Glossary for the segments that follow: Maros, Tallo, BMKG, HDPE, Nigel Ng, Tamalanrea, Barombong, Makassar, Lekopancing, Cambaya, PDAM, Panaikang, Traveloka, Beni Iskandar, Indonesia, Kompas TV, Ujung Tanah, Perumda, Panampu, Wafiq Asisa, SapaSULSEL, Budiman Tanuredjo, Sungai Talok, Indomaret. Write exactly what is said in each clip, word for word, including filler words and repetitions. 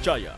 percaya.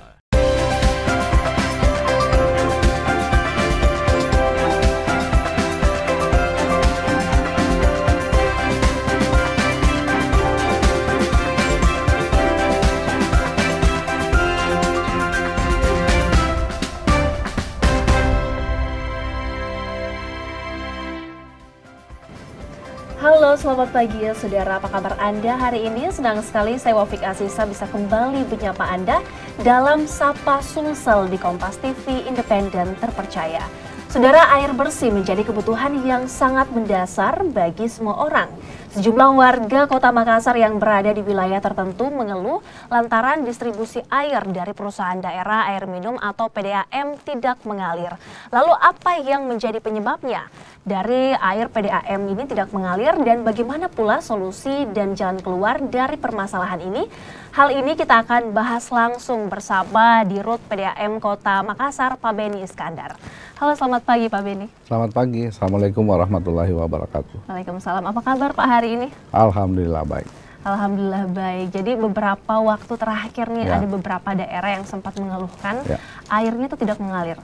Halo, selamat pagi ya saudara. Apa kabar Anda hari ini? Senang sekali saya Wafiq Asisa bisa kembali menyapa Anda dalam Sapa Sumsel di Kompas T V Independen Terpercaya. Saudara, air bersih menjadi kebutuhan yang sangat mendasar bagi semua orang. Sejumlah warga kota Makassar yang berada di wilayah tertentu mengeluh lantaran distribusi air dari perusahaan daerah air minum atau P D A M tidak mengalir. Lalu apa yang menjadi penyebabnya? Dari air P D A M ini tidak mengalir dan bagaimana pula solusi dan jalan keluar dari permasalahan ini? Hal ini kita akan bahas langsung bersama Dirut P D A M Kota Makassar, Pak Beni Iskandar. Halo, selamat pagi Pak Beni. Selamat pagi, Assalamualaikum warahmatullahi wabarakatuh. Waalaikumsalam, apa kabar Pak hari ini? Alhamdulillah baik. Alhamdulillah baik. Jadi beberapa waktu terakhir nih ya, ada beberapa daerah yang sempat mengeluhkan ya, airnya itu tidak mengalir.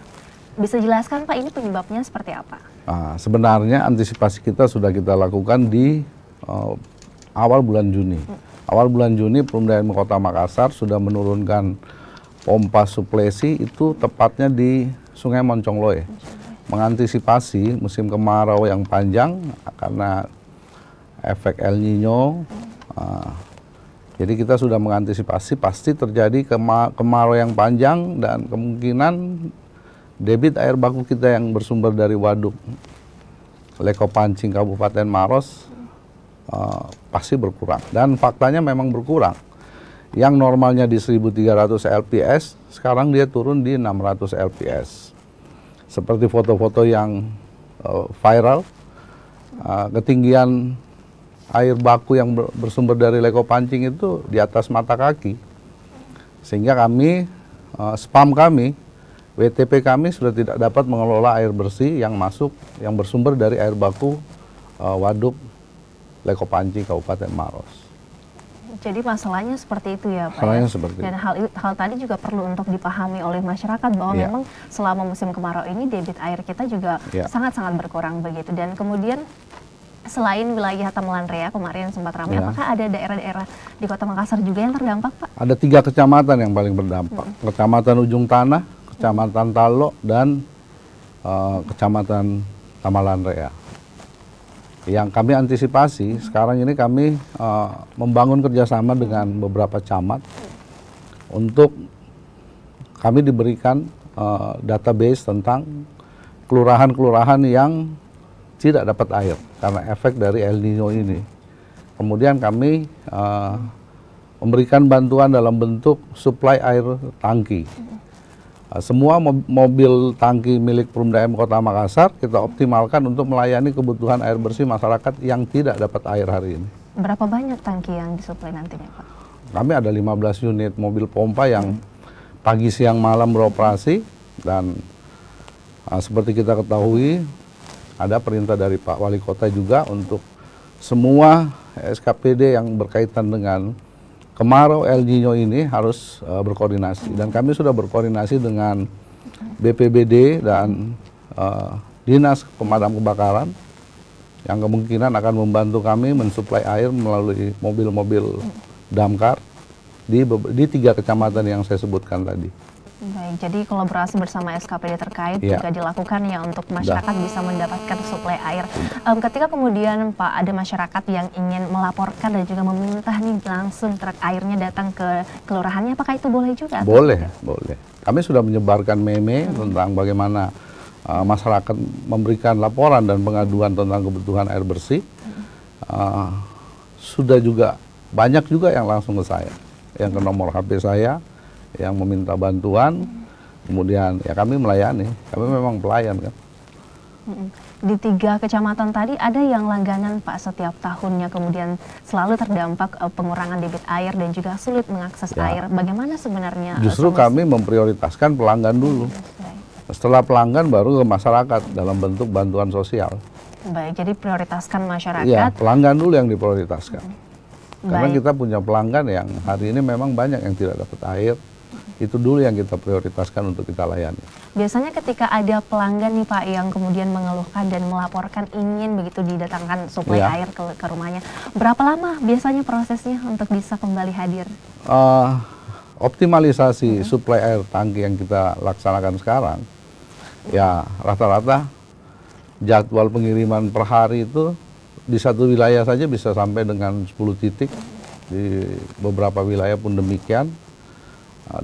Bisa jelaskan Pak, ini penyebabnya seperti apa? Nah, sebenarnya antisipasi kita sudah kita lakukan di uh, awal bulan Juni. Hmm. Awal bulan Juni Perumda Kota Makassar sudah menurunkan pompa suplesi itu tepatnya di Sungai Moncongloe. Moncongloe. Mengantisipasi musim kemarau yang panjang karena efek El Niño. Hmm. Uh, jadi kita sudah mengantisipasi pasti terjadi kema kemarau yang panjang dan kemungkinan debit air baku kita yang bersumber dari waduk Lekopancing Kabupaten Maros uh, pasti berkurang. Dan faktanya memang berkurang. Yang normalnya di seribu tiga ratus L P S, sekarang dia turun di enam ratus L P S. Seperti foto-foto yang uh, viral, uh, ketinggian air baku yang bersumber dari Lekopancing itu di atas mata kaki. Sehingga kami, uh, spam kami, W T P kami sudah tidak dapat mengelola air bersih yang masuk, yang bersumber dari air baku uh, waduk Lekopancing Kabupaten Maros. Jadi masalahnya seperti itu ya Pak. Masalahnya ya? Seperti Dan hal, hal tadi juga perlu untuk dipahami oleh masyarakat bahwa ya, memang selama musim kemarau ini debit air kita juga sangat-sangat ya, berkurang begitu. Dan kemudian selain wilayah Tamalanrea kemarin sempat ramai, ya, apakah ada daerah-daerah di Kota Makassar juga yang terdampak Pak? Ada tiga kecamatan yang paling berdampak. Hmm. Kecamatan Ujung Tanah, Kecamatan Tallo, dan uh, Kecamatan Tamalanrea. Yang kami antisipasi, sekarang ini kami uh, membangun kerjasama dengan beberapa camat untuk kami diberikan uh, database tentang kelurahan-kelurahan yang tidak dapat air karena efek dari El Niño ini. Kemudian kami uh, memberikan bantuan dalam bentuk suplai air tangki. Semua mobil tangki milik Perumda Kota Makassar kita optimalkan untuk melayani kebutuhan air bersih masyarakat yang tidak dapat air hari ini. Berapa banyak tangki yang disuplai nantinya Pak? Kami ada lima belas unit mobil pompa yang hmm. pagi, siang, malam beroperasi. Dan uh, seperti kita ketahui ada perintah dari Pak Wali Kota juga untuk semua S K P D yang berkaitan dengan kemarau El Niño ini harus uh, berkoordinasi, dan kami sudah berkoordinasi dengan B P B D dan uh, Dinas Pemadam Kebakaran yang kemungkinan akan membantu kami mensuplai air melalui mobil-mobil damkar di, di tiga kecamatan yang saya sebutkan tadi. Baik, jadi kolaborasi bersama S K P D terkait ya, juga dilakukan ya untuk masyarakat da. bisa mendapatkan suplai air. Um, ketika kemudian Pak ada masyarakat yang ingin melaporkan dan juga meminta nih langsung truk airnya datang ke kelurahannya, apakah itu boleh juga? Boleh, boleh. Kami sudah menyebarkan meme hmm. tentang bagaimana uh, masyarakat memberikan laporan dan pengaduan tentang kebutuhan air bersih. Hmm. Uh, sudah juga banyak juga yang langsung ke saya, yang ke nomor H P saya, yang meminta bantuan, kemudian ya kami melayani, kami memang pelayan kan. Di tiga kecamatan tadi ada yang langganan Pak setiap tahunnya, kemudian selalu terdampak pengurangan debit air dan juga sulit mengakses ya, air. Bagaimana sebenarnya? Justru kami memprioritaskan pelanggan dulu, setelah pelanggan baru ke masyarakat dalam bentuk bantuan sosial. Baik, jadi prioritaskan masyarakat. Ya, pelanggan dulu yang diprioritaskan. Karena baik, kita punya pelanggan yang hari ini memang banyak yang tidak dapat air, Itu dulu yang kita prioritaskan untuk kita layani. Biasanya ketika ada pelanggan nih Pak yang kemudian mengeluhkan dan melaporkan ingin begitu didatangkan suplai ya. air ke, ke rumahnya, berapa lama biasanya prosesnya untuk bisa kembali hadir? Uh, optimalisasi hmm. suplai air tangki yang kita laksanakan sekarang, hmm. ya rata-rata jadwal pengiriman per hari itu di satu wilayah saja bisa sampai dengan sepuluh titik, di beberapa wilayah pun demikian.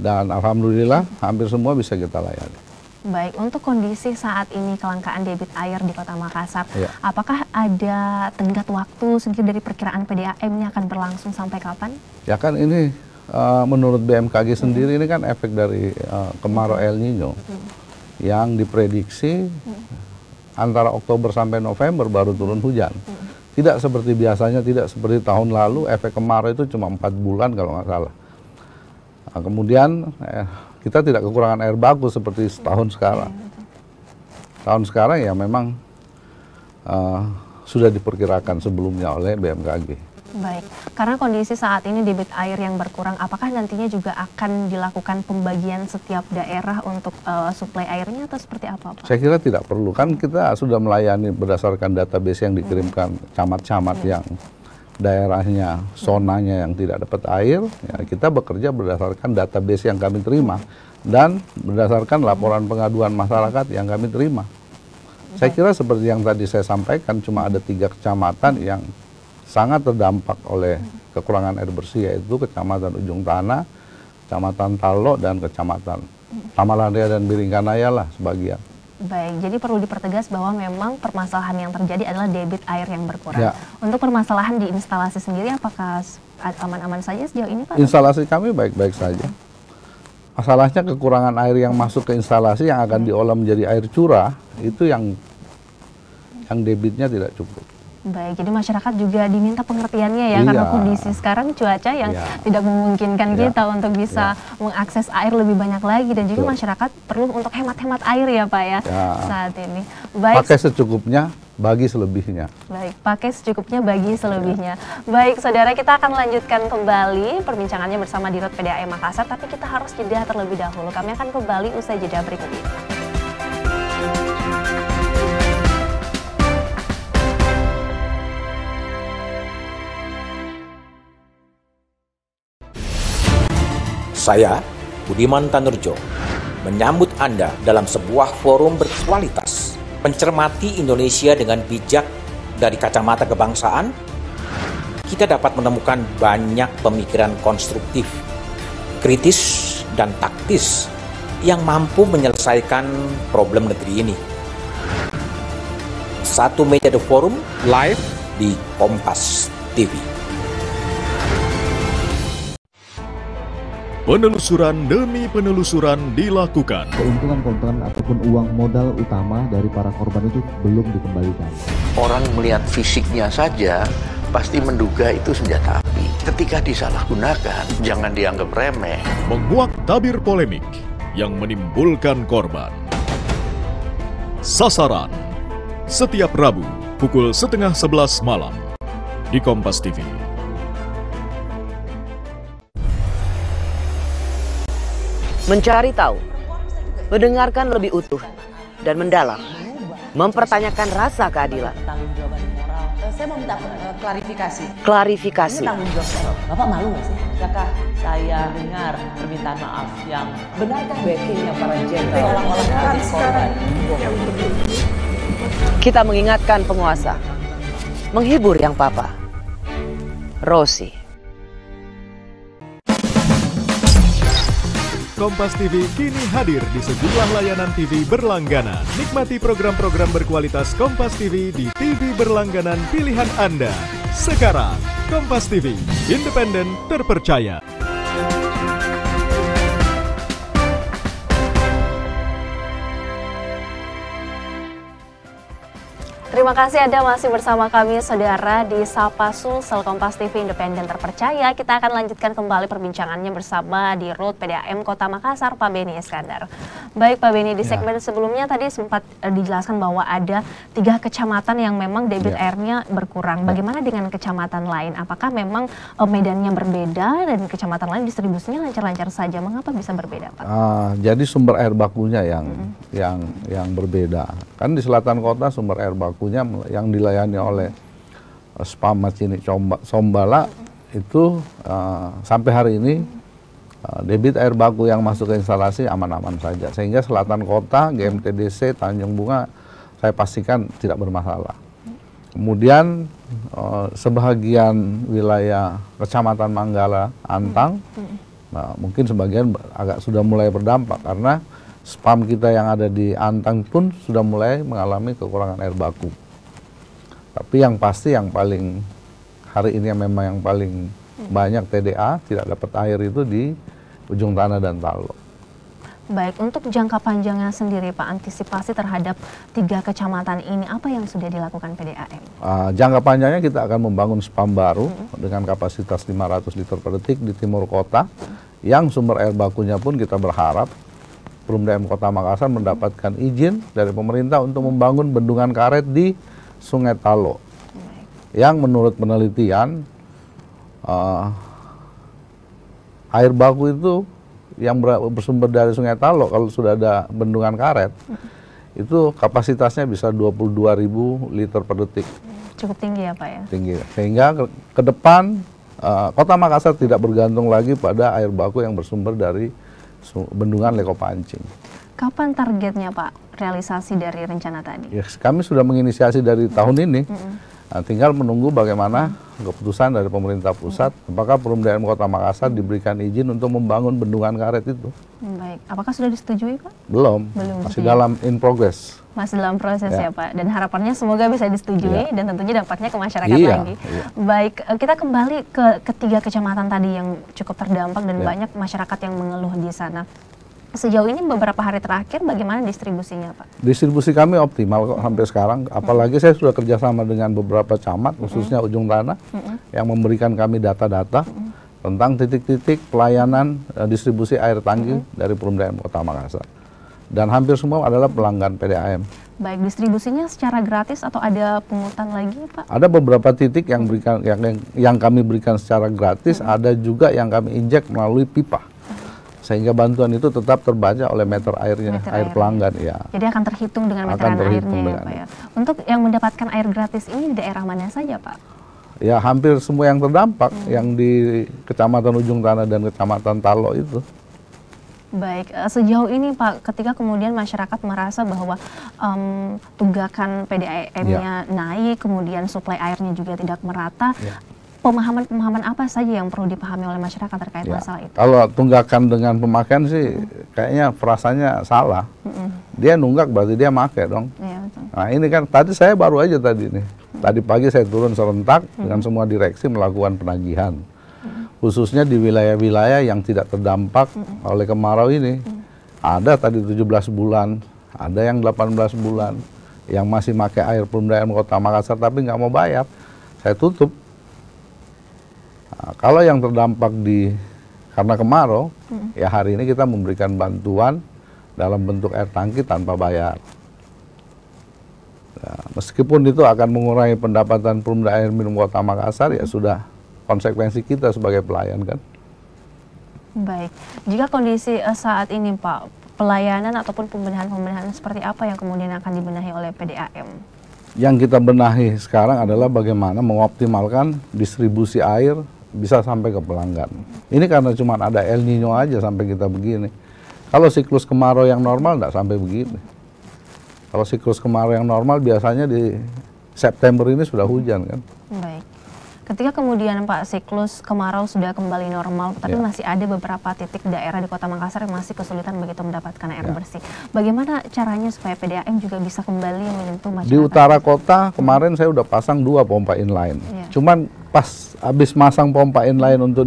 Dan alhamdulillah hampir semua bisa kita layani. Baik, untuk kondisi saat ini kelangkaan debit air di Kota Makassar, ya. apakah ada tenggat waktu sendiri dari perkiraan P D A M-nya akan berlangsung sampai kapan? Ya kan ini uh, menurut B M K G sendiri hmm. ini kan efek dari uh, kemarau El Niño hmm. yang diprediksi hmm. antara Oktober sampai November baru turun hujan. Hmm. Tidak seperti biasanya, tidak seperti tahun lalu efek kemarau itu cuma empat bulan kalau nggak salah. Nah, kemudian eh, kita tidak kekurangan air baku seperti setahun sekarang. Tahun sekarang ya memang uh, sudah diperkirakan sebelumnya oleh B M K G. Baik, karena kondisi saat ini debit air yang berkurang, apakah nantinya juga akan dilakukan pembagian setiap daerah untuk uh, suplai airnya atau seperti apa, Pak? Saya kira tidak perlu, kan kita sudah melayani berdasarkan database yang dikirimkan camat-camat hmm. yang daerahnya, zonanya yang tidak dapat air, ya kita bekerja berdasarkan database yang kami terima dan berdasarkan laporan pengaduan masyarakat yang kami terima. Saya kira seperti yang tadi saya sampaikan, cuma ada tiga kecamatan yang sangat terdampak oleh kekurangan air bersih, yaitu Kecamatan Ujung Tanah, Kecamatan Tallo, dan Kecamatan Tamalanrea dan Biringkanaya lah sebagian. Baik, jadi perlu dipertegas bahwa memang permasalahan yang terjadi adalah debit air yang berkurang. Ya. Untuk permasalahan di instalasi sendiri, apakah aman-aman saja sejauh ini, Pak? Instalasi kami baik-baik saja. Masalahnya kekurangan air yang masuk ke instalasi yang akan diolah menjadi air curah, itu yang yang debitnya tidak cukup. Baik, jadi masyarakat juga diminta pengertiannya ya, iya. karena kondisi sekarang cuaca yang iya. tidak memungkinkan iya. kita untuk bisa iya. mengakses air lebih banyak lagi. Dan juga Betul. masyarakat perlu untuk hemat-hemat air ya Pak ya, ya. saat ini. Baik, pakai secukupnya, bagi selebihnya. Baik, pakai secukupnya, bagi selebihnya. Ya. Baik, saudara, kita akan lanjutkan kembali perbincangannya bersama Dirut P D A M Makassar, tapi kita harus jeda terlebih dahulu. Kami akan kembali usai jeda berikut ini. Saya, Budiman Tanuredjo, menyambut Anda dalam sebuah forum berkualitas. Mencermati Indonesia dengan bijak dari kacamata kebangsaan, kita dapat menemukan banyak pemikiran konstruktif, kritis, dan taktis yang mampu menyelesaikan problem negeri ini. Satu meja The Forum, live di Kompas T V. Penelusuran demi penelusuran dilakukan. Keuntungan-keuntungan ataupun uang modal utama dari para korban itu belum dikembalikan. Orang melihat fisiknya saja pasti menduga itu senjata api. Ketika disalahgunakan, jangan dianggap remeh. Menguak tabir polemik yang menimbulkan korban. Sasaran setiap Rabu pukul setengah sebelas malam di Kompas T V. Mencari tahu, mendengarkan lebih utuh dan mendalam, mempertanyakan rasa keadilan. Saya mau minta klarifikasi. Klarifikasi. Ini tanggung jawab. Bapak malu nggak sih? Kakak, saya dengar permintaan maaf yang benarkah backing yang para jenderal orang-orang yang korban. Kita mengingatkan penguasa, menghibur yang papa, Rosi. Kompas T V kini hadir di sejumlah layanan T V berlangganan. Nikmati program-program berkualitas Kompas T V di T V berlangganan pilihan Anda. Sekarang, Kompas T V, independen, terpercaya. Terima kasih Anda masih bersama kami saudara di Sapa Sulsel Kompas T V Independen Terpercaya. Kita akan lanjutkan kembali perbincangannya bersama di Dirut P D A M Kota Makassar, Pak Beni Iskandar. Baik Pak Beni, di segmen ya. sebelumnya tadi sempat dijelaskan bahwa ada tiga kecamatan yang memang debit ya. airnya berkurang. Bagaimana dengan kecamatan lain? Apakah memang medannya berbeda dan kecamatan lain distribusinya lancar-lancar saja? Mengapa bisa berbeda, Pak? Uh, jadi sumber air bakunya yang mm-hmm. yang yang berbeda. Kan di selatan kota sumber air baku punya yang dilayani oleh Spama Cini Sombala itu uh, sampai hari ini uh, debit air baku yang masuk ke instalasi aman-aman saja, sehingga selatan kota G M T D C Tanjung Bunga saya pastikan tidak bermasalah. Kemudian uh, sebahagian wilayah Kecamatan Manggala Antang nah, mungkin sebagian agak sudah mulai berdampak karena spam kita yang ada di Antang pun sudah mulai mengalami kekurangan air baku. Tapi yang pasti yang paling hari ini yang memang yang paling banyak T D A tidak dapat air itu di Ujung Tanah dan Tallo. Baik, untuk jangka panjangnya sendiri Pak, antisipasi terhadap tiga kecamatan ini apa yang sudah dilakukan P D A M? Uh, jangka panjangnya kita akan membangun spam baru hmm. dengan kapasitas lima ratus liter per detik di timur kota hmm. yang sumber air bakunya pun kita berharap Perumda Kota Makassar mendapatkan izin dari pemerintah untuk membangun bendungan karet di Sungai Talok yang menurut penelitian uh, air baku itu yang bersumber dari Sungai Talok kalau sudah ada bendungan karet itu kapasitasnya bisa dua puluh dua ribu liter per detik. Cukup tinggi ya Pak ya? Tinggi, sehingga ke, ke depan uh, Kota Makassar tidak bergantung lagi pada air baku yang bersumber dari bendungan Lekopancing. Kapan targetnya Pak realisasi dari rencana tadi? Yes, kami sudah menginisiasi dari mm-hmm. tahun ini. Mm-hmm. Nah, tinggal menunggu bagaimana mm-hmm. keputusan dari pemerintah pusat. Mm-hmm. Apakah Perumda Kota Makassar diberikan izin untuk membangun bendungan karet itu? Baik. Apakah sudah disetujui Pak? Belum. Belum. Masih ya. dalam in progress. Masih dalam proses ya. ya Pak, dan harapannya semoga bisa disetujui ya. dan tentunya dampaknya ke masyarakat iya, lagi. Iya. Baik, kita kembali ke ketiga kecamatan tadi yang cukup terdampak dan ya. banyak masyarakat yang mengeluh di sana. Sejauh ini beberapa hari terakhir bagaimana distribusinya Pak? Distribusi kami optimal kok hmm. sampai sekarang, apalagi hmm. saya sudah kerjasama dengan beberapa camat, khususnya hmm. Ujung Tanah, hmm. yang memberikan kami data-data hmm. tentang titik-titik pelayanan uh, distribusi air tangki hmm. dari Perumda Kota Makassar. Dan hampir semua adalah pelanggan P D A M. Baik, distribusinya secara gratis atau ada pungutan lagi Pak? Ada beberapa titik yang berikan yang yang, yang kami berikan secara gratis, hmm. ada juga yang kami injek melalui pipa. Sehingga bantuan itu tetap terbaca oleh meter airnya, meter air, air pelanggan ya. Jadi akan terhitung dengan meter akan terhitung airnya dengan ya, Pak ya. Untuk yang mendapatkan air gratis ini di daerah mana saja Pak? Ya hampir semua yang terdampak, hmm. yang di Kecamatan Ujung Tanah dan Kecamatan Talok itu. Baik, sejauh ini Pak, ketika kemudian masyarakat merasa bahwa um, tunggakan P D A M-nya ya. naik, kemudian suplai airnya juga tidak merata, pemahaman-pemahaman ya. apa saja yang perlu dipahami oleh masyarakat terkait ya. masalah itu? Kalau tunggakan dengan pemakaian sih, hmm. kayaknya frasanya salah. Hmm. Dia nunggak berarti dia pakai dong. Ya, betul. Nah ini kan, tadi saya baru aja tadi nih, hmm. tadi pagi saya turun serentak hmm. dengan semua direksi melakukan penagihan. Khususnya di wilayah-wilayah yang tidak terdampak mm. oleh kemarau ini. Mm. Ada tadi tujuh belas bulan, ada yang delapan belas bulan, yang masih pakai air Perumda Kota Makassar tapi nggak mau bayar, saya tutup. Nah, kalau yang terdampak di karena kemarau, mm. ya hari ini kita memberikan bantuan dalam bentuk air tangki tanpa bayar. Nah, meskipun itu akan mengurangi pendapatan Perumda Air Minum Kota Makassar, mm. ya sudah. Konsekuensi kita sebagai pelayan kan. Baik, jika kondisi saat ini Pak, pelayanan ataupun pembenahan-pembenahan seperti apa yang kemudian akan dibenahi oleh P D A M? Yang kita benahi sekarang adalah bagaimana mengoptimalkan distribusi air bisa sampai ke pelanggan. Ini karena cuma ada El Niño aja sampai kita begini. Kalau siklus kemarau yang normal tidak sampai begini. Kalau siklus kemarau yang normal biasanya di September ini sudah hujan kan. Baik. Ketika kemudian Pak siklus kemarau sudah kembali normal, tapi ya. masih ada beberapa titik daerah di Kota Makassar yang masih kesulitan begitu mendapatkan air ya. bersih. Bagaimana caranya supaya P D A M juga bisa kembali menyentuh masyarakat? Di utara kota kemarin saya udah pasang dua pompa inline. Ya. Cuman pas habis masang pompa inline untuk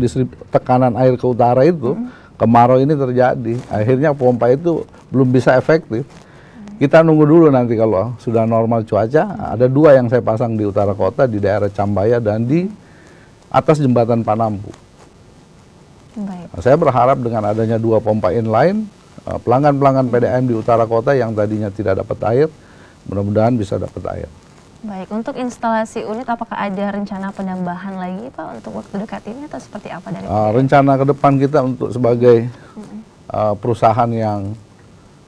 tekanan air ke utara itu, hmm. kemarau ini terjadi. Akhirnya pompa itu belum bisa efektif. Hmm. Kita nunggu dulu nanti kalau sudah normal cuaca. Ada dua yang saya pasang di utara kota, di daerah Cambaya dan di atas jembatan Panampu. Baik. Saya berharap dengan adanya dua pompa inline, pelanggan-pelanggan P D A M di utara kota yang tadinya tidak dapat air, mudah-mudahan bisa dapat air. Baik, untuk instalasi unit apakah ada rencana penambahan lagi Pak untuk waktu dekat ini atau seperti apa dari uh, rencana ke depan kita untuk sebagai hmm. uh, perusahaan yang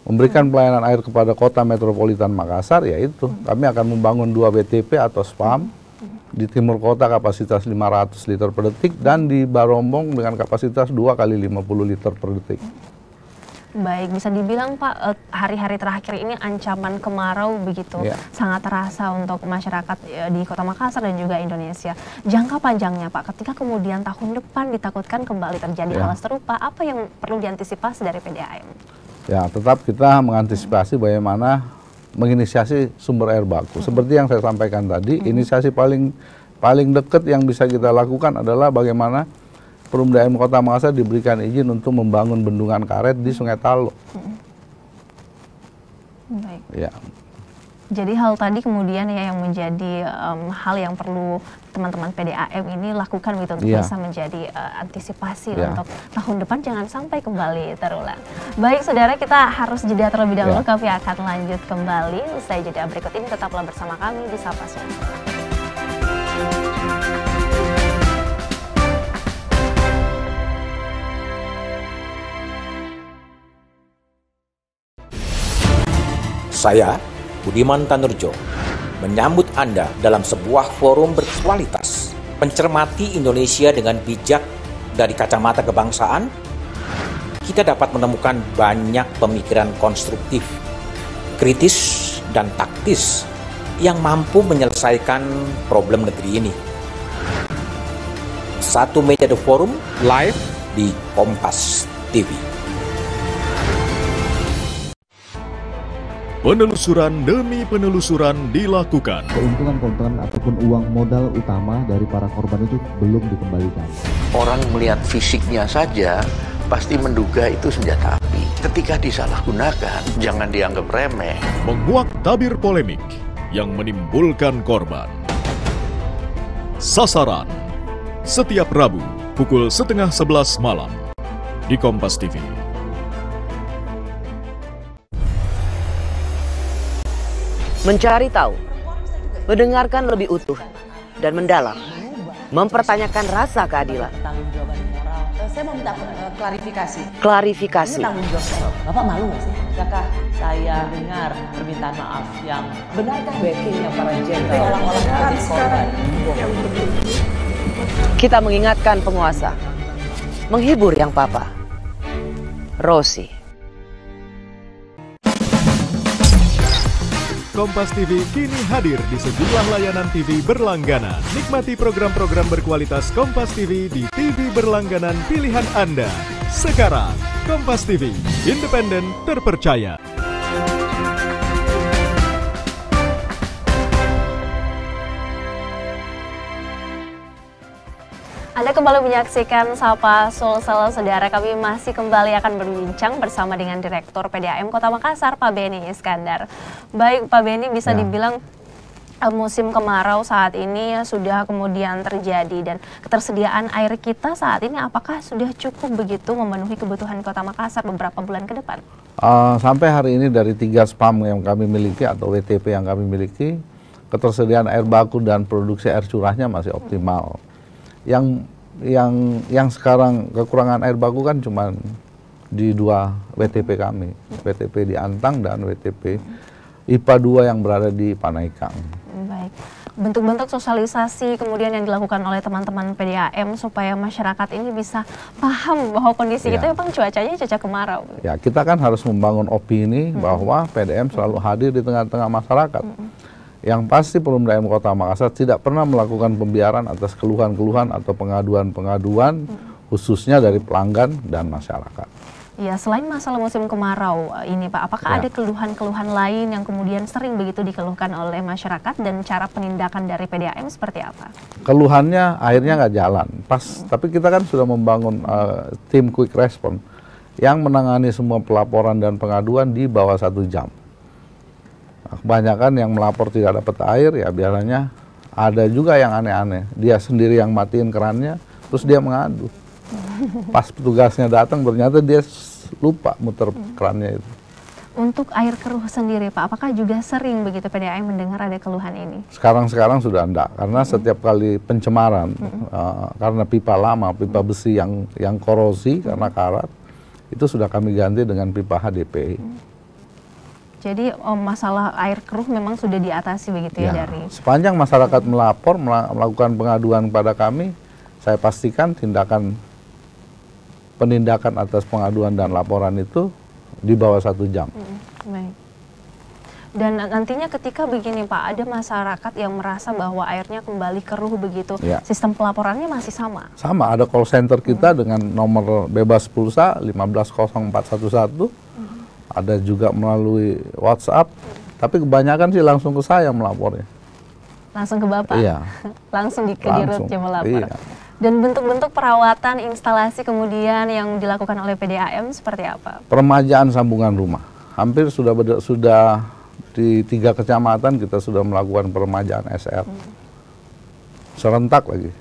memberikan pelayanan air kepada kota metropolitan Makassar, yaitu hmm. kami akan membangun dua B T P atau spam hmm. di timur kota kapasitas lima ratus liter per detik dan di Barombong dengan kapasitas dua kali lima puluh liter per detik. Baik, bisa dibilang Pak hari-hari terakhir ini ancaman kemarau begitu ya, sangat terasa untuk masyarakat di kota Makassar dan juga Indonesia. Jangka panjangnya Pak, ketika kemudian tahun depan ditakutkan kembali terjadi ya. hal serupa, apa yang perlu diantisipasi dari P D A M? Ya, tetap kita mengantisipasi bagaimana menginisiasi sumber air baku. Seperti yang saya sampaikan tadi, inisiasi paling paling dekat yang bisa kita lakukan adalah bagaimana Perumda Kota Makassar diberikan izin untuk membangun bendungan karet di Sungai Talok. Baik. Ya. Jadi hal tadi kemudian ya yang menjadi um, hal yang perlu teman-teman P D A M ini lakukan gitu untuk yeah. bisa menjadi uh, antisipasi yeah. untuk tahun depan jangan sampai kembali terulang. Baik saudara, kita harus jeda terlebih dahulu, yeah. kami akan lanjut kembali usai jeda berikut ini. Tetaplah bersama kami di Sapa Sungai. Saya Budiman Tanuredjo menyambut Anda dalam sebuah forum berkualitas, mencermati Indonesia dengan bijak dari kacamata kebangsaan. Kita dapat menemukan banyak pemikiran konstruktif, kritis, dan taktis yang mampu menyelesaikan problem negeri ini. Satu meja The Forum live di Kompas T V. Penelusuran demi penelusuran dilakukan. Keuntungan-keuntungan ataupun uang modal utama dari para korban itu belum dikembalikan. Orang melihat fisiknya saja pasti menduga itu senjata api. Ketika disalahgunakan, jangan dianggap remeh. Menguak tabir polemik yang menimbulkan korban. Sasaran setiap Rabu pukul setengah sebelas malam di Kompas T V. Mencari tahu, mendengarkan lebih utuh dan mendalam, mempertanyakan rasa keadilan. Saya mau minta klarifikasi. Klarifikasi. Bapak malu nggak sih? Apakah saya dengar permintaan maaf yang benarkah backing-nya para jenderal orang-orang dari korban? Kita mengingatkan penguasa, menghibur yang papa, Rosi. Kompas T V kini hadir di sejumlah layanan T V berlangganan. Nikmati program-program berkualitas Kompas T V di T V berlangganan pilihan Anda. Sekarang, Kompas T V, independen, terpercaya. Anda kembali menyaksikan Sapa Sulsel, saudara. Kami masih kembali akan berbincang bersama dengan Direktur P D A M Kota Makassar, Pak Beni Iskandar. Baik, Pak Beni, bisa ya. dibilang uh, musim kemarau saat ini sudah kemudian terjadi dan ketersediaan air kita saat ini apakah sudah cukup begitu memenuhi kebutuhan Kota Makassar beberapa bulan ke depan? Uh, sampai hari ini dari tiga spam yang kami miliki atau W T P yang kami miliki, ketersediaan air baku dan produksi air curahnya masih optimal. Hmm. Yang yang yang sekarang kekurangan air baku kan cuma di dua W T P kami, W T P di Antang dan W T P I P A dua yang berada di Panaikang. Baik, bentuk-bentuk sosialisasi kemudian yang dilakukan oleh teman-teman P D A M supaya masyarakat ini bisa paham bahwa kondisi ya. kita memang cuacanya cuaca kemarau. Ya, kita kan harus membangun opini hmm. bahwa P D A M selalu hadir di tengah-tengah masyarakat. Hmm. Yang pasti Perumda Kota Makassar tidak pernah melakukan pembiaran atas keluhan-keluhan atau pengaduan-pengaduan hmm. khususnya dari pelanggan dan masyarakat. Ya, selain masalah musim kemarau ini Pak, apakah ya. ada keluhan-keluhan lain yang kemudian sering begitu dikeluhkan oleh masyarakat dan cara penindakan dari P D A M seperti apa? Keluhannya akhirnya nggak jalan, pas. Hmm. Tapi kita kan sudah membangun uh, tim quick response yang menangani semua pelaporan dan pengaduan di bawah satu jam. Kebanyakan yang melapor tidak dapat air, ya biasanya ada juga yang aneh-aneh. Dia sendiri yang matiin kerannya, terus dia mengadu. Pas petugasnya datang, ternyata dia lupa muter kerannya itu. Untuk air keruh sendiri, Pak, apakah juga sering begitu P D A M mendengar ada keluhan ini? Sekarang-sekarang sudah enggak, karena mm-hmm. setiap kali pencemaran, mm-hmm. uh, karena pipa lama, pipa besi yang yang korosi mm-hmm. karena karat, itu sudah kami ganti dengan pipa H D P E. Mm-hmm. Jadi oh, masalah air keruh memang sudah diatasi begitu ya, ya dari? Sepanjang masyarakat mm-hmm. melapor, melakukan pengaduan pada kami, saya pastikan tindakan penindakan atas pengaduan dan laporan itu di bawah satu jam. Baik. Dan nantinya ketika begini Pak, ada masyarakat yang merasa bahwa airnya kembali keruh begitu, ya. Sistem pelaporannya masih sama? Sama, ada call center kita hmm. dengan nomor bebas pulsa satu lima nol empat satu satu, hmm. ada juga melalui WhatsApp, hmm. tapi kebanyakan sih langsung ke saya melapornya. Langsung ke Bapak? Iya. Langsung di kedirutnya melapor? Iya. Dan bentuk-bentuk perawatan instalasi kemudian yang dilakukan oleh P D A M seperti apa? Permajaan sambungan rumah. Hampir sudah sudah di tiga kecamatan kita sudah melakukan permajaan S R. Hmm. Serentak lagi.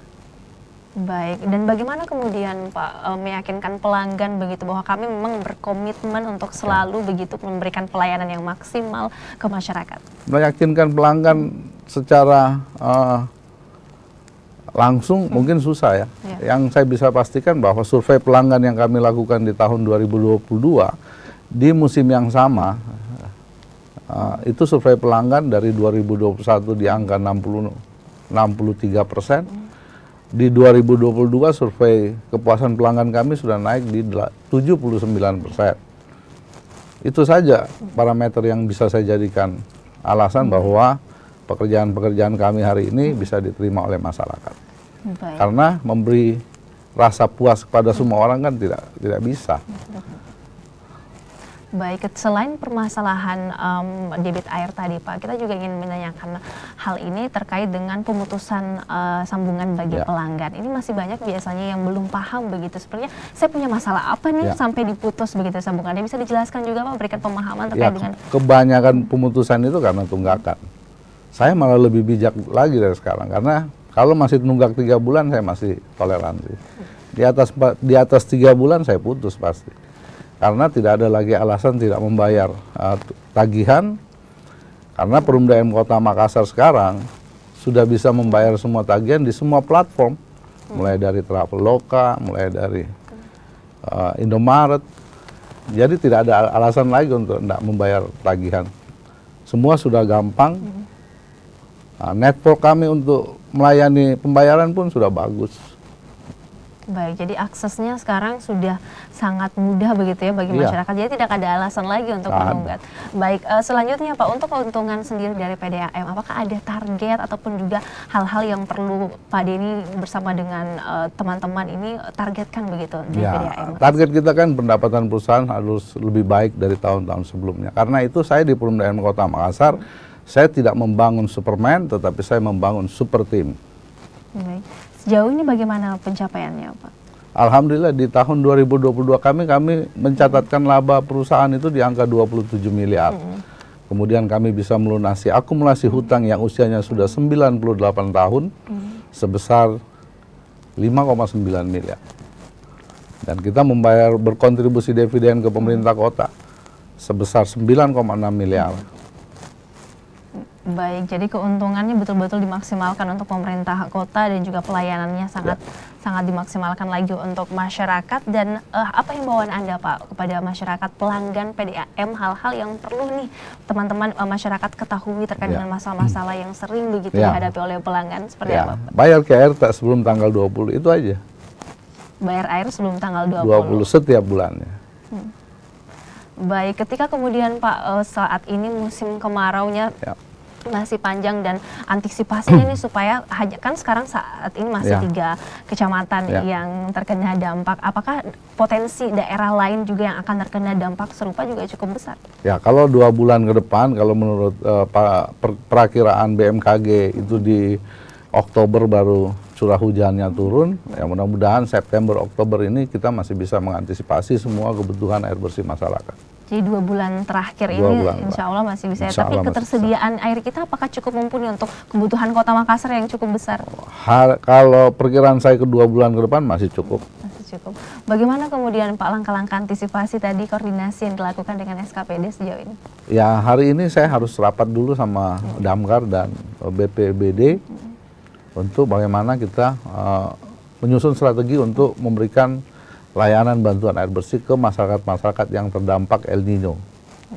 Baik, dan bagaimana kemudian Pak meyakinkan pelanggan begitu bahwa kami memang berkomitmen untuk selalu ya. begitu memberikan pelayanan yang maksimal ke masyarakat? Meyakinkan pelanggan secara uh, langsung hmm. mungkin susah ya. ya. Yang saya bisa pastikan bahwa survei pelanggan yang kami lakukan di tahun dua ribu dua puluh dua di musim yang sama uh, itu survei pelanggan dari dua ribu dua puluh satu di angka enam puluh tiga persen. Hmm. Di dua ribu dua puluh dua survei kepuasan pelanggan kami sudah naik di tujuh puluh sembilan persen. Itu saja parameter yang bisa saya jadikan alasan hmm. bahwa pekerjaan-pekerjaan kami hari ini bisa diterima oleh masyarakat. Baik. Karena memberi rasa puas kepada semua orang kan tidak tidak bisa. Baik, selain permasalahan um, debit air tadi Pak, kita juga ingin menanyakan hal ini terkait dengan pemutusan uh, sambungan bagi ya. pelanggan. Ini masih banyak biasanya yang belum paham begitu. Sebenarnya saya punya masalah apa nih ya. sampai diputus begitu sambungannya? Bisa dijelaskan juga Pak, berikan pemahaman terkait ya, dengan... Kebanyakan pemutusan itu karena tunggakan. Saya malah lebih bijak lagi dari sekarang, karena kalau masih nunggak tiga bulan saya masih toleransi. Di atas di atas tiga bulan saya putus pasti, karena tidak ada lagi alasan tidak membayar uh, tagihan, karena Perumda Kota Makassar sekarang sudah bisa membayar semua tagihan di semua platform, mulai dari Traveloka, mulai dari uh, Indomaret. Jadi tidak ada alasan lagi untuk tidak membayar tagihan. Semua sudah gampang. Nah, network kami untuk melayani pembayaran pun sudah bagus. Baik, jadi aksesnya sekarang sudah sangat mudah begitu ya bagi iya. masyarakat. Jadi tidak ada alasan lagi untuk menggugat. Baik, uh, selanjutnya Pak, untuk keuntungan sendiri dari P D A M, apakah ada target ataupun juga hal-hal yang perlu Pak Denny bersama dengan teman-teman uh, ini targetkan begitu di ya, P D A M? Target kita kan pendapatan perusahaan harus lebih baik dari tahun-tahun sebelumnya. Karena itu saya di Perumda Kota Makassar, saya tidak membangun Superman, tetapi saya membangun super team. Baik. Sejauh ini bagaimana pencapaiannya, Pak? Alhamdulillah di tahun dua ribu dua puluh dua kami kami mencatatkan laba perusahaan itu di angka dua puluh tujuh miliar. Hmm. Kemudian kami bisa melunasi akumulasi hutang yang usianya sudah sembilan puluh delapan tahun hmm. sebesar lima koma sembilan miliar. Dan kita membayar berkontribusi dividen ke pemerintah kota sebesar sembilan koma enam miliar. Baik, jadi keuntungannya betul-betul dimaksimalkan untuk pemerintah kota dan juga pelayanannya sangat ya. sangat dimaksimalkan lagi untuk masyarakat. Dan eh, apa himbauan Anda Pak kepada masyarakat pelanggan P D A M, hal-hal yang perlu nih teman-teman eh, masyarakat ketahui terkait ya. dengan masalah-masalah yang sering begitu ya. dihadapi oleh pelanggan seperti ya. apa Pak? Bayar ke air tak sebelum tanggal dua puluh, itu aja. Bayar air sebelum tanggal dua puluh, dua puluh setiap bulannya. Hmm. Baik, ketika kemudian Pak eh, saat ini musim kemaraunya ya. masih panjang, dan antisipasinya nih supaya hanya kan sekarang saat ini masih ya. tiga kecamatan ya. yang terkena dampak. Apakah potensi daerah lain juga yang akan terkena dampak serupa juga cukup besar? Ya, kalau dua bulan ke depan, kalau menurut uh, per perakiraan B M K G itu di Oktober baru curah hujannya turun. Ya, mudah-mudahan September Oktober ini kita masih bisa mengantisipasi semua kebutuhan air bersih masyarakat. Jadi dua bulan terakhir dua ini bulan, insya Allah masih bisa. Insya Tapi Allah ketersediaan bisa. Air kita apakah cukup mumpuni untuk kebutuhan kota Makassar yang cukup besar? Hal, kalau perkiraan saya ke dua bulan ke depan masih cukup. Masih cukup. Bagaimana kemudian Pak langkah-langkah antisipasi tadi koordinasi yang dilakukan dengan S K P D sejauh ini? Ya hari ini saya harus rapat dulu sama hmm. Damkar dan B P B D hmm. untuk bagaimana kita uh, menyusun strategi untuk memberikan layanan bantuan air bersih ke masyarakat-masyarakat yang terdampak El Niño.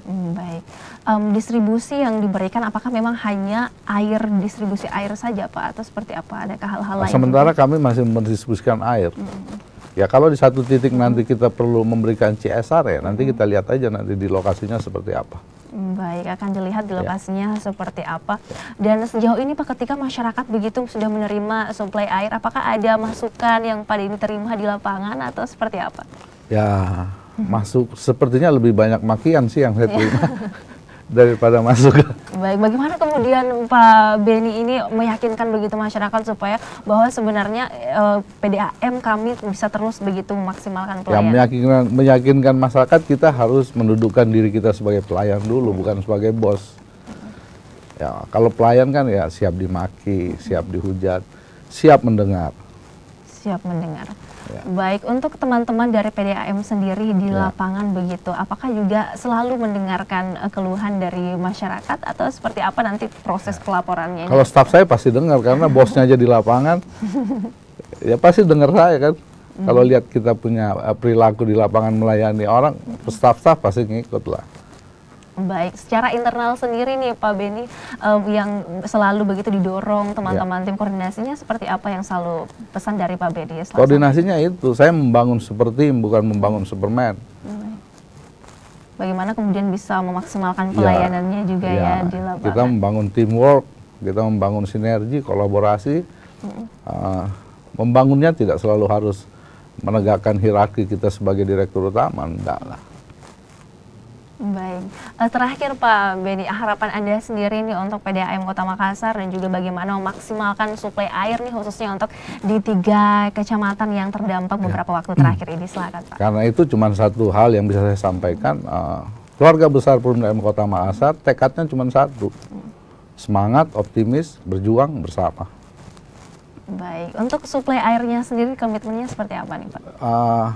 Hmm, baik, um, distribusi yang diberikan apakah memang hanya air distribusi air saja Pak atau seperti apa? Adakah hal-hal lain? Sementara kami masih mendistribusikan air. Hmm. Ya kalau di satu titik hmm. nanti kita perlu memberikan C S R ya, nanti hmm. kita lihat aja nanti di lokasinya seperti apa. Baik, akan dilihat di lokasinya ya. Seperti apa. Dan sejauh ini Pak, ketika masyarakat begitu sudah menerima suplai air, apakah ada masukan yang pada ini terima di lapangan atau seperti apa? Ya, masuk sepertinya lebih banyak makian sih yang saya terima daripada masuk. Baik, bagaimana kemudian Pak Beni ini meyakinkan begitu masyarakat supaya bahwa sebenarnya eh, P D A M kami bisa terus begitu memaksimalkan pelayanan? Ya, meyakinkan, meyakinkan masyarakat kita harus mendudukkan diri kita sebagai pelayan dulu, bukan sebagai bos. Ya, kalau pelayan kan ya siap dimaki, siap dihujat, siap mendengar. Siap mendengar. Ya. Baik, untuk teman-teman dari P D A M sendiri di ya. Lapangan begitu, apakah juga selalu mendengarkan keluhan dari masyarakat atau seperti apa nanti proses ya. Pelaporannya? Kalau staf saya pasti dengar karena bosnya aja di lapangan, ya pasti dengar saya kan. Hmm. Kalau lihat kita punya perilaku di lapangan melayani orang, staf-staf pasti ngikut lah. Baik, secara internal sendiri nih Pak Beni um, yang selalu begitu didorong teman-teman ya. Tim koordinasinya seperti apa yang selalu pesan dari Pak Beni? Koordinasinya itu, saya membangun seperti bukan membangun Superman. Bagaimana kemudian bisa memaksimalkan pelayanannya ya, juga ya, ya di lapangan? Kita membangun teamwork, kita membangun sinergi, kolaborasi, hmm. uh, membangunnya tidak selalu harus menegakkan hierarki kita sebagai direktur utama, enggak lah. Baik, terakhir Pak Beni, harapan Anda sendiri nih untuk P D A M Kota Makassar dan juga bagaimana memaksimalkan suplai air nih khususnya untuk di tiga kecamatan yang terdampak beberapa ya. Waktu terakhir ini, silakan Pak. Karena itu cuma satu hal yang bisa saya sampaikan, uh, keluarga besar Perumda Kota Makassar tekadnya cuma satu, semangat, optimis, berjuang bersama. Baik, untuk suplai airnya sendiri komitmennya seperti apa nih Pak? Uh,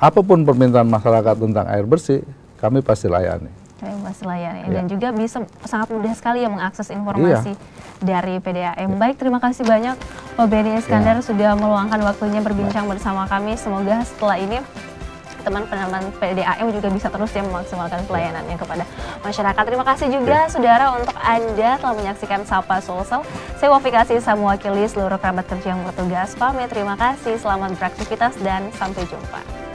apapun permintaan masyarakat tentang air bersih, kami pasti layani. Kami pasti layani. Dan ya. Juga bisa sangat mudah sekali ya mengakses informasi ya. Dari P D A M. Ya. Baik, terima kasih banyak Pak Beni Iskandar ya. Sudah meluangkan waktunya berbincang ya. Bersama kami. Semoga setelah ini teman-teman P D A M juga bisa terus ya memaksimalkan pelayanannya kepada masyarakat. Terima kasih juga ya. Saudara untuk Anda telah menyaksikan Sapa Sulsel. Saya Wafiq Asisa mewakili seluruh kerabat kerja yang bertugas pamit. Terima kasih, selamat beraktivitas dan sampai jumpa.